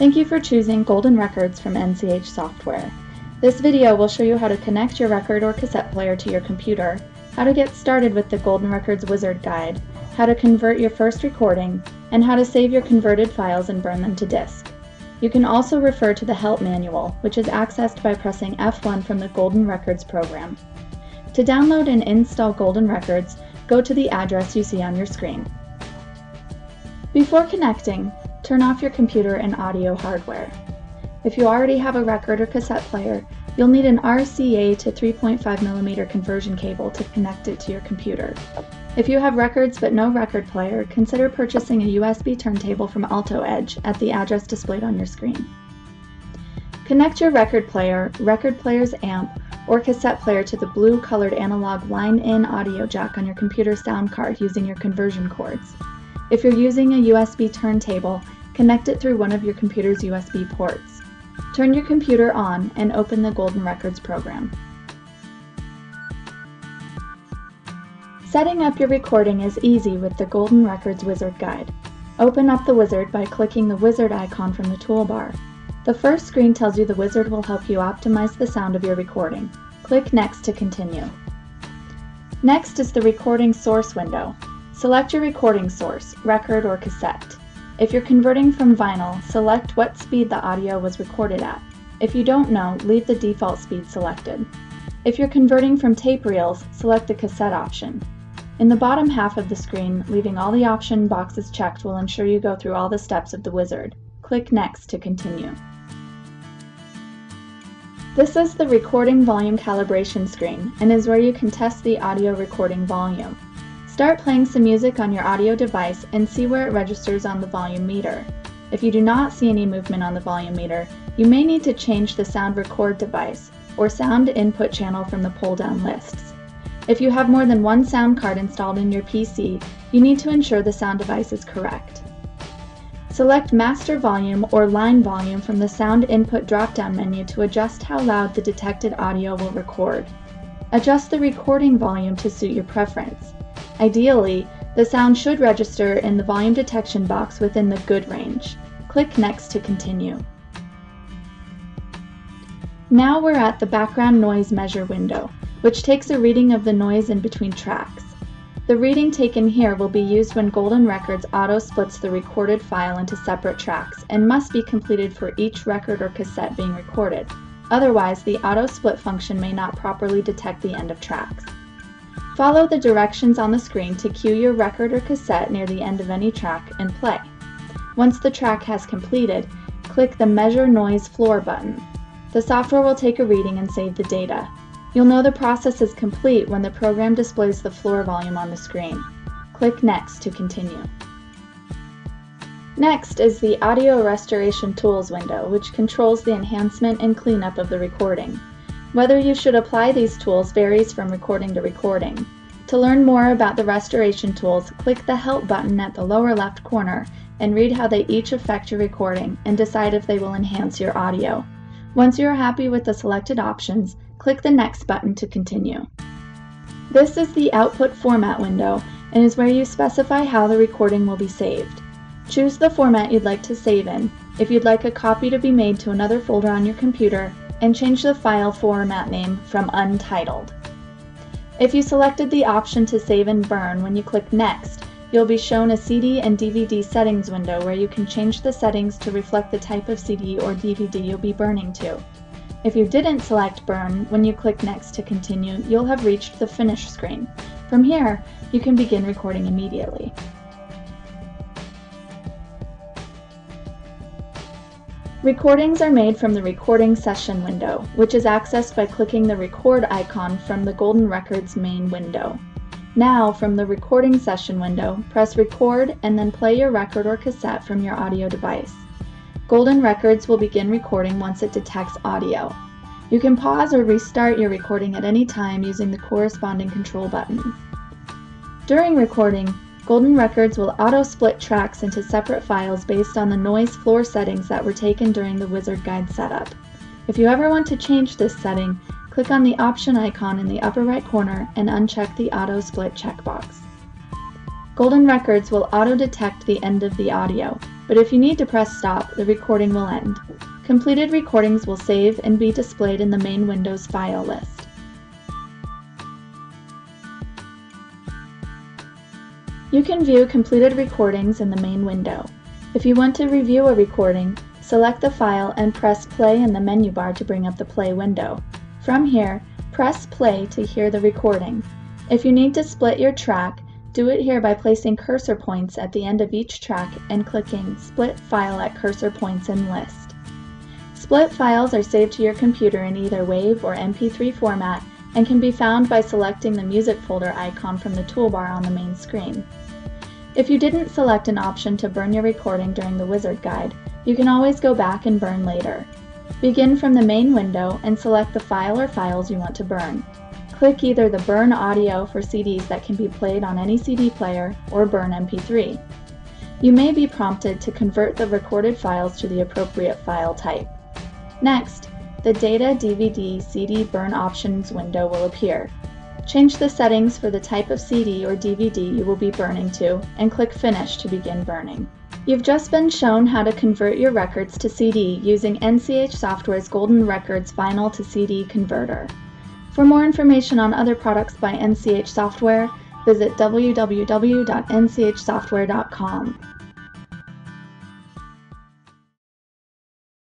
Thank you for choosing Golden Records from NCH Software. This video will show you how to connect your record or cassette player to your computer, how to get started with the Golden Records Wizard Guide, how to convert your first recording, and how to save your converted files and burn them to disk. You can also refer to the help manual, which is accessed by pressing F1 from the Golden Records program. To download and install Golden Records, go to the address you see on your screen. Before connecting, turn off your computer and audio hardware. If you already have a record or cassette player, you'll need an RCA to 3.5mm conversion cable to connect it to your computer. If you have records but no record player, consider purchasing a USB turntable from Alto Edge at the address displayed on your screen. Connect your record player, record player's amp, or cassette player to the blue colored analog line-in audio jack on your computer sound card using your conversion cords. If you're using a USB turntable, connect it through one of your computer's USB ports. Turn your computer on and open the Golden Records program. Setting up your recording is easy with the Golden Records Wizard Guide. Open up the wizard by clicking the wizard icon from the toolbar. The first screen tells you the wizard will help you optimize the sound of your recording. Click Next to continue. Next is the Recording Source window. Select your recording source, record or cassette. If you're converting from vinyl, select what speed the audio was recorded at. If you don't know, leave the default speed selected. If you're converting from tape reels, select the cassette option. In the bottom half of the screen, leaving all the option boxes checked will ensure you go through all the steps of the wizard. Click Next to continue. This is the Recording Volume Calibration screen and is where you can test the audio recording volume. Start playing some music on your audio device and see where it registers on the volume meter. If you do not see any movement on the volume meter, you may need to change the sound record device or sound input channel from the pull-down lists. If you have more than one sound card installed in your PC, you need to ensure the sound device is correct. Select Master Volume or Line Volume from the Sound Input drop-down menu to adjust how loud the detected audio will record. Adjust the recording volume to suit your preference. Ideally, the sound should register in the volume detection box within the good range. Click Next to continue. Now we're at the Background Noise Measure window, which takes a reading of the noise in between tracks. The reading taken here will be used when Golden Records auto-splits the recorded file into separate tracks and must be completed for each record or cassette being recorded. Otherwise, the auto-split function may not properly detect the end of tracks. Follow the directions on the screen to cue your record or cassette near the end of any track and play. Once the track has completed, click the Measure Noise Floor button. The software will take a reading and save the data. You'll know the process is complete when the program displays the floor volume on the screen. Click Next to continue. Next is the Audio Restoration Tools window, which controls the enhancement and cleanup of the recording. Whether you should apply these tools varies from recording to recording. To learn more about the restoration tools, click the Help button at the lower left corner and read how they each affect your recording and decide if they will enhance your audio. Once you are happy with the selected options, click the Next button to continue. This is the Output Format window and is where you specify how the recording will be saved. Choose the format you'd like to save in, if you'd like a copy to be made to another folder on your computer, and change the file format name from Untitled. If you selected the option to save and burn, when you click Next, you'll be shown a CD and DVD settings window where you can change the settings to reflect the type of CD or DVD you'll be burning to. If you didn't select burn, when you click Next to continue, you'll have reached the Finish screen. From here, you can begin recording immediately. Recordings are made from the Recording Session window, which is accessed by clicking the Record icon from the Golden Records main window. Now, from the Recording Session window, press Record and then play your record or cassette from your audio device. Golden Records will begin recording once it detects audio. You can pause or restart your recording at any time using the corresponding control buttons. During recording, Golden Records will auto-split tracks into separate files based on the noise floor settings that were taken during the Wizard Guide setup. If you ever want to change this setting, click on the option icon in the upper right corner and uncheck the auto-split checkbox. Golden Records will auto-detect the end of the audio, but if you need to press stop, the recording will end. Completed recordings will save and be displayed in the main Windows file list. You can view completed recordings in the main window. If you want to review a recording, select the file and press play in the menu bar to bring up the play window. From here, press play to hear the recording. If you need to split your track, do it here by placing cursor points at the end of each track and clicking Split File at cursor points in List. Split files are saved to your computer in either WAV or MP3 format and can be found by selecting the music folder icon from the toolbar on the main screen. If you didn't select an option to burn your recording during the Wizard Guide, you can always go back and burn later. Begin from the main window and select the file or files you want to burn. Click either the Burn Audio for CDs that can be played on any CD player or Burn MP3. You may be prompted to convert the recorded files to the appropriate file type. Next, the Data DVD CD Burn Options window will appear. Change the settings for the type of CD or DVD you will be burning to and click Finish to begin burning. You've just been shown how to convert your records to CD using NCH Software's Golden Records Vinyl to CD Converter. For more information on other products by NCH Software, visit www.nchsoftware.com.